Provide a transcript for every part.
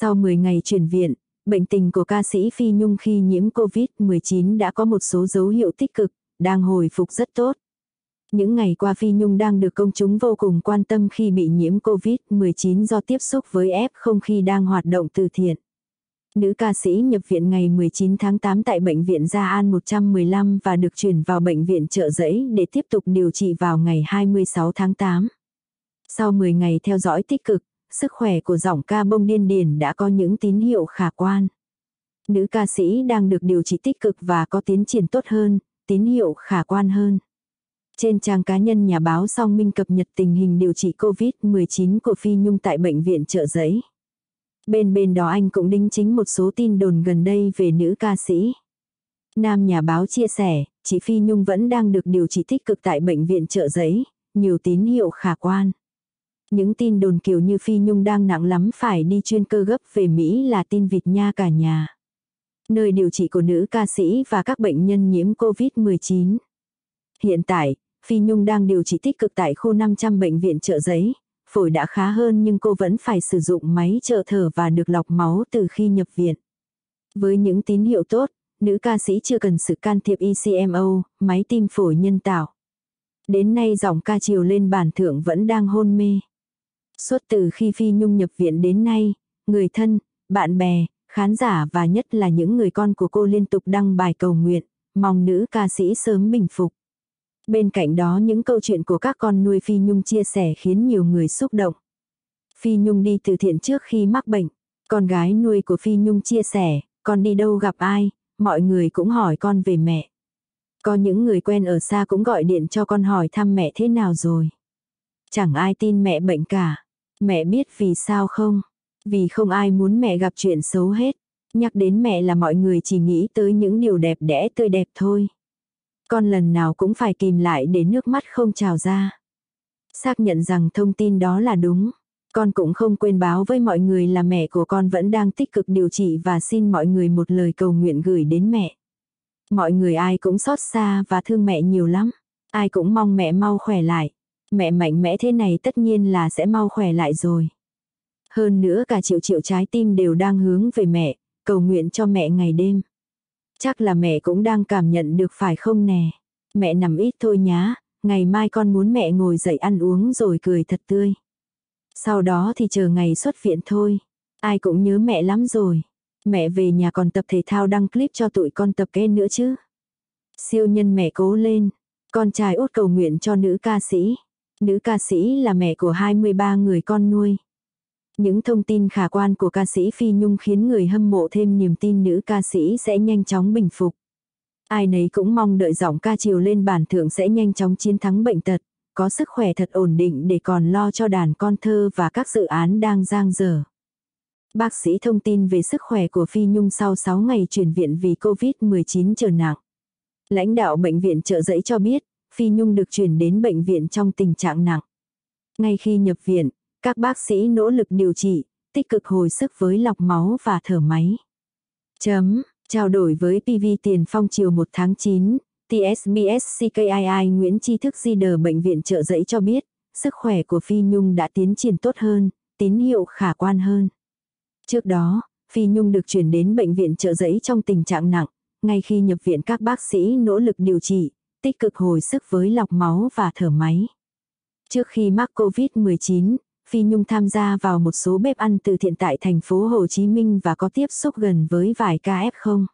Sau 10 ngày chuyển viện, bệnh tình của ca sĩ Phi Nhung khi nhiễm COVID-19 đã có một số dấu hiệu tích cực, đang hồi phục rất tốt. Những ngày qua Phi Nhung đang được công chúng vô cùng quan tâm khi bị nhiễm COVID-19 do tiếp xúc với F0 khi đang hoạt động từ thiện. Nữ ca sĩ nhập viện ngày 19 tháng 8 tại Bệnh viện Gia An 115 và được chuyển vào Bệnh viện Chợ Giấy để tiếp tục điều trị vào ngày 26 tháng 8. Sau 10 ngày theo dõi tích cực, sức khỏe của giọng ca Bông Điên Điển đã có những tín hiệu khả quan. Nữ ca sĩ đang được điều trị tích cực và có tiến triển tốt hơn, tín hiệu khả quan hơn. Trên trang cá nhân nhà báo Song Minh cập nhật tình hình điều trị COVID-19 của Phi Nhung tại Bệnh viện Chợ Giấy. Bên đó anh cũng đính chính một số tin đồn gần đây về nữ ca sĩ. Nam nhà báo chia sẻ, chị Phi Nhung vẫn đang được điều trị tích cực tại Bệnh viện Chợ Giấy, nhiều tín hiệu khả quan. Những tin đồn kiểu như Phi Nhung đang nặng lắm phải đi chuyên cơ gấp về Mỹ là tin vịt nha cả nhà. Nơi điều trị của nữ ca sĩ và các bệnh nhân nhiễm COVID-19. Hiện tại, Phi Nhung đang điều trị tích cực tại khu 500 Bệnh viện Chợ Giấy. Phổi đã khá hơn nhưng cô vẫn phải sử dụng máy trợ thở và được lọc máu từ khi nhập viện. Với những tín hiệu tốt, nữ ca sĩ chưa cần sự can thiệp ECMO, máy tim phổi nhân tạo. Đến nay giọng ca trèo lên bàn thượng vẫn đang hôn mê. Suốt từ khi Phi Nhung nhập viện đến nay, người thân, bạn bè, khán giả và nhất là những người con của cô liên tục đăng bài cầu nguyện, mong nữ ca sĩ sớm bình phục. Bên cạnh đó những câu chuyện của các con nuôi Phi Nhung chia sẻ khiến nhiều người xúc động. Phi Nhung đi từ thiện trước khi mắc bệnh. Con gái nuôi của Phi Nhung chia sẻ, con đi đâu gặp ai, mọi người cũng hỏi con về mẹ. Có những người quen ở xa cũng gọi điện cho con hỏi thăm mẹ thế nào rồi. Chẳng ai tin mẹ bệnh cả. Mẹ biết vì sao không? Vì không ai muốn mẹ gặp chuyện xấu hết. Nhắc đến mẹ là mọi người chỉ nghĩ tới những điều đẹp đẽ tươi đẹp thôi. Con lần nào cũng phải kìm lại để nước mắt không trào ra. Xác nhận rằng thông tin đó là đúng. Con cũng không quên báo với mọi người là mẹ của con vẫn đang tích cực điều trị và xin mọi người một lời cầu nguyện gửi đến mẹ. Mọi người ai cũng xót xa và thương mẹ nhiều lắm. Ai cũng mong mẹ mau khỏe lại. Mẹ mạnh mẽ thế này tất nhiên là sẽ mau khỏe lại rồi. Hơn nữa cả triệu trái tim đều đang hướng về mẹ, cầu nguyện cho mẹ ngày đêm. Chắc là mẹ cũng đang cảm nhận được phải không nè. Mẹ nằm ít thôi nhá, ngày mai con muốn mẹ ngồi dậy ăn uống rồi cười thật tươi. Sau đó thì chờ ngày xuất viện thôi. Ai cũng nhớ mẹ lắm rồi. Mẹ về nhà còn tập thể thao đăng clip cho tụi con tập ké nữa chứ. Siêu nhân mẹ cố lên. Con trai út cầu nguyện cho nữ ca sĩ. Nữ ca sĩ là mẹ của 23 người con nuôi. Những thông tin khả quan của ca sĩ Phi Nhung khiến người hâm mộ thêm niềm tin nữ ca sĩ sẽ nhanh chóng bình phục. Ai nấy cũng mong đợi giọng ca trèo lên bàn thượng sẽ nhanh chóng chiến thắng bệnh tật, có sức khỏe thật ổn định để còn lo cho đàn con thơ và các dự án đang dang dở. Bác sĩ thông tin về sức khỏe của Phi Nhung sau 6 ngày chuyển viện vì COVID-19 trở nặng. Lãnh đạo Bệnh viện Chợ Giấy cho biết, Phi Nhung được chuyển đến bệnh viện trong tình trạng nặng. Ngay khi nhập viện, các bác sĩ nỗ lực điều trị, tích cực hồi sức với lọc máu và thở máy. Trao đổi với PV Tiền Phong chiều 1 tháng 9, TSBSCKII Nguyễn Tri Thức Gider Bệnh viện Chợ Giấy cho biết, sức khỏe của Phi Nhung đã tiến triển tốt hơn, tín hiệu khả quan hơn. Trước đó, Phi Nhung được chuyển đến Bệnh viện Chợ Giấy trong tình trạng nặng, ngay khi nhập viện các bác sĩ nỗ lực điều trị, tích cực hồi sức với lọc máu và thở máy. Trước khi mắc COVID-19, Phi Nhung tham gia vào một số bếp ăn từ thiện tại thành phố Hồ Chí Minh và có tiếp xúc gần với vài ca F0.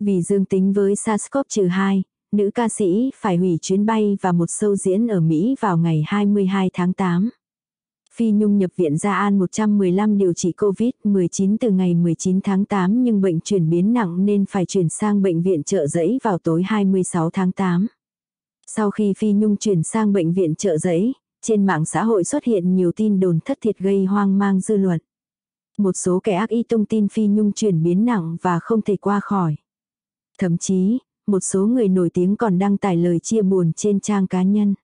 Vì dương tính với SARS-CoV-2, nữ ca sĩ phải hủy chuyến bay và một show diễn ở Mỹ vào ngày 22 tháng 8. Phi Nhung nhập viện Gia An 115 điều trị COVID-19 từ ngày 19 tháng 8 nhưng bệnh chuyển biến nặng nên phải chuyển sang Bệnh viện Chợ Giấy vào tối 26 tháng 8. Sau khi Phi Nhung chuyển sang Bệnh viện Chợ Giấy, trên mạng xã hội xuất hiện nhiều tin đồn thất thiệt gây hoang mang dư luận. Một số kẻ ác ý tung tin Phi Nhung chuyển biến nặng và không thể qua khỏi. Thậm chí, một số người nổi tiếng còn đăng tải lời chia buồn trên trang cá nhân.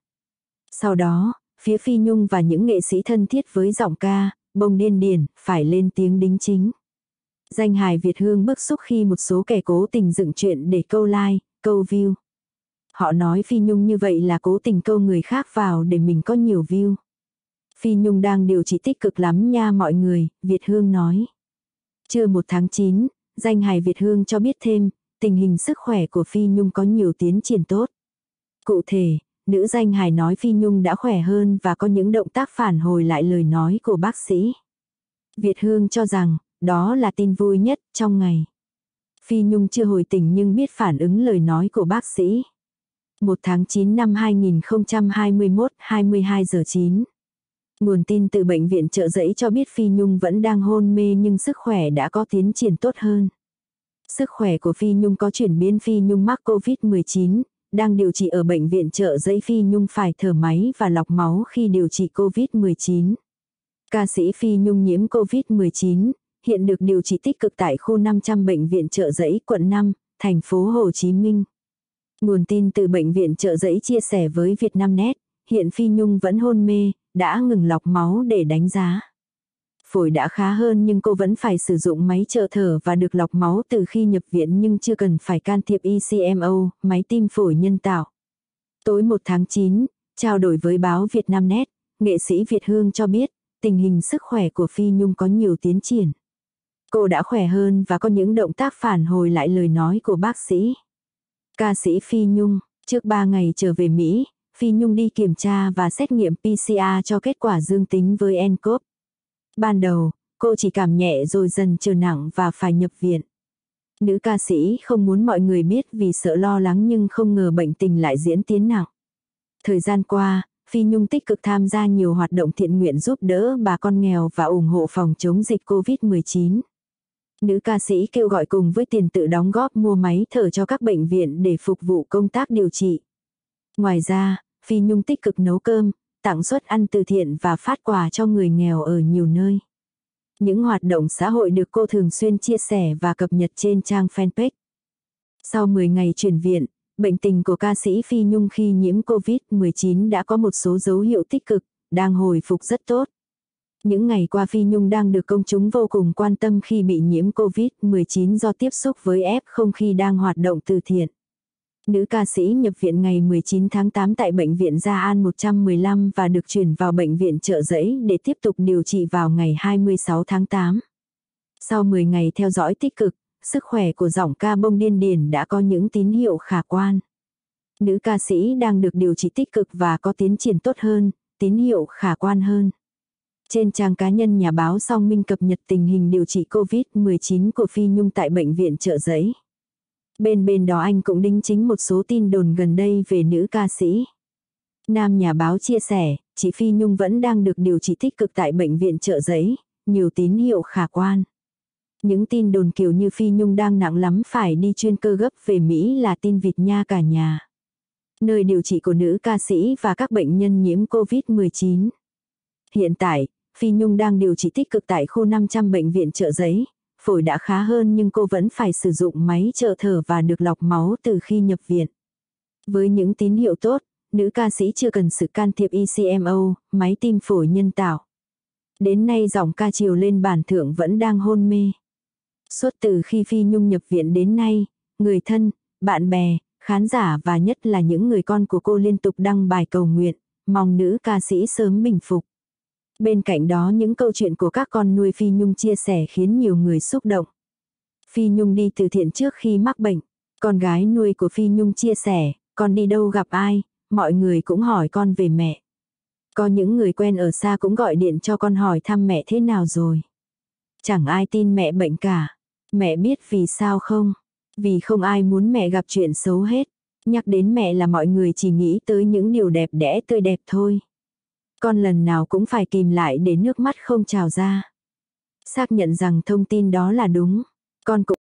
Sau đó, phía Phi Nhung và những nghệ sĩ thân thiết với giọng ca, Bông Điên Điển, phải lên tiếng đính chính. Danh hài Việt Hương bức xúc khi một số kẻ cố tình dựng chuyện để câu like, câu view. Họ nói Phi Nhung như vậy là cố tình câu người khác vào để mình có nhiều view. Phi Nhung đang điều trị tích cực lắm nha mọi người, Việt Hương nói. Trưa 1 tháng 9, danh hài Việt Hương cho biết thêm, tình hình sức khỏe của Phi Nhung có nhiều tiến triển tốt. Cụ thể, nữ danh hài nói Phi Nhung đã khỏe hơn và có những động tác phản hồi lại lời nói của bác sĩ. Việt Hương cho rằng, đó là tin vui nhất trong ngày. Phi Nhung chưa hồi tỉnh nhưng biết phản ứng lời nói của bác sĩ. 1 tháng 9 năm 2021, 22:09. Nguồn tin từ Bệnh viện Chợ Giấy cho biết Phi Nhung vẫn đang hôn mê nhưng sức khỏe đã có tiến triển tốt hơn. Sức khỏe của Phi Nhung có chuyển biến. Phi Nhung mắc COVID-19, đang điều trị ở Bệnh viện Chợ Giấy. Phi Nhung phải thở máy và lọc máu khi điều trị COVID-19. Ca sĩ Phi Nhung nhiễm COVID-19, hiện được điều trị tích cực tại khu 500 Bệnh viện Chợ Giấy, quận 5, thành phố Hồ Chí Minh. Nguồn tin từ Bệnh viện Chợ Giấy chia sẻ với Vietnamnet, hiện Phi Nhung vẫn hôn mê, đã ngừng lọc máu để đánh giá. Phổi đã khá hơn nhưng cô vẫn phải sử dụng máy trợ thở và được lọc máu từ khi nhập viện nhưng chưa cần phải can thiệp ECMO, máy tim phổi nhân tạo. Tối 1 tháng 9, trao đổi với báo Vietnamnet, nghệ sĩ Việt Hương cho biết, tình hình sức khỏe của Phi Nhung có nhiều tiến triển. Cô đã khỏe hơn và có những động tác phản hồi lại lời nói của bác sĩ. Ca sĩ Phi Nhung, trước 3 ngày trở về Mỹ, Phi Nhung đi kiểm tra và xét nghiệm PCR cho kết quả dương tính với nCoV. Ban đầu, cô chỉ cảm nhẹ rồi dần trở nặng và phải nhập viện. Nữ ca sĩ không muốn mọi người biết vì sợ lo lắng nhưng không ngờ bệnh tình lại diễn tiến nặng. Thời gian qua, Phi Nhung tích cực tham gia nhiều hoạt động thiện nguyện giúp đỡ bà con nghèo và ủng hộ phòng chống dịch COVID-19. Nữ ca sĩ kêu gọi cùng với tiền tự đóng góp mua máy thở cho các bệnh viện để phục vụ công tác điều trị. Ngoài ra, Phi Nhung tích cực nấu cơm, tặng suất ăn từ thiện và phát quà cho người nghèo ở nhiều nơi. Những hoạt động xã hội được cô thường xuyên chia sẻ và cập nhật trên trang fanpage. Sau 10 ngày chuyển viện, bệnh tình của ca sĩ Phi Nhung khi nhiễm COVID-19 đã có một số dấu hiệu tích cực, đang hồi phục rất tốt. Những ngày qua Phi Nhung đang được công chúng vô cùng quan tâm khi bị nhiễm COVID-19 do tiếp xúc với F0 khi đang hoạt động từ thiện. Nữ ca sĩ nhập viện ngày 19 tháng 8 tại Bệnh viện Gia An 115 và được chuyển vào Bệnh viện Chợ Giấy để tiếp tục điều trị vào ngày 26 tháng 8. Sau 10 ngày theo dõi tích cực, sức khỏe của giọng ca Bông Điên Điển đã có những tín hiệu khả quan. Nữ ca sĩ đang được điều trị tích cực và có tiến triển tốt hơn, tín hiệu khả quan hơn. Trên trang cá nhân nhà báo Song Minh cập nhật tình hình điều trị COVID-19 của Phi Nhung tại Bệnh viện Chợ Giấy. Bên đó anh cũng đính chính một số tin đồn gần đây về nữ ca sĩ. Nam nhà báo chia sẻ, chị Phi Nhung vẫn đang được điều trị tích cực tại Bệnh viện Chợ Giấy, nhiều tín hiệu khả quan. Những tin đồn kiểu như Phi Nhung đang nặng lắm phải đi chuyên cơ gấp về Mỹ là tin vịt nha cả nhà. Nơi điều trị của nữ ca sĩ và các bệnh nhân nhiễm COVID-19. Hiện tại, Phi Nhung đang điều trị tích cực tại khu 500 Bệnh viện Chợ Giấy. Phổi đã khá hơn nhưng cô vẫn phải sử dụng máy trợ thở và được lọc máu từ khi nhập viện. Với những tín hiệu tốt, nữ ca sĩ chưa cần sự can thiệp ECMO, máy tim phổi nhân tạo. Đến nay giọng ca trèo lên bàn thượng vẫn đang hôn mê. Suốt từ khi Phi Nhung nhập viện đến nay, người thân, bạn bè, khán giả và nhất là những người con của cô liên tục đăng bài cầu nguyện, mong nữ ca sĩ sớm bình phục. Bên cạnh đó những câu chuyện của các con nuôi Phi Nhung chia sẻ khiến nhiều người xúc động. Phi Nhung đi từ thiện trước khi mắc bệnh. Con gái nuôi của Phi Nhung chia sẻ, con đi đâu gặp ai, mọi người cũng hỏi con về mẹ. Có những người quen ở xa cũng gọi điện cho con hỏi thăm mẹ thế nào rồi. Chẳng ai tin mẹ bệnh cả. Mẹ biết vì sao không? Vì không ai muốn mẹ gặp chuyện xấu hết. Nhắc đến mẹ là mọi người chỉ nghĩ tới những điều đẹp đẽ tươi đẹp thôi. Con lần nào cũng phải kìm lại để nước mắt không trào ra. Xác nhận rằng thông tin đó là đúng. Con cũng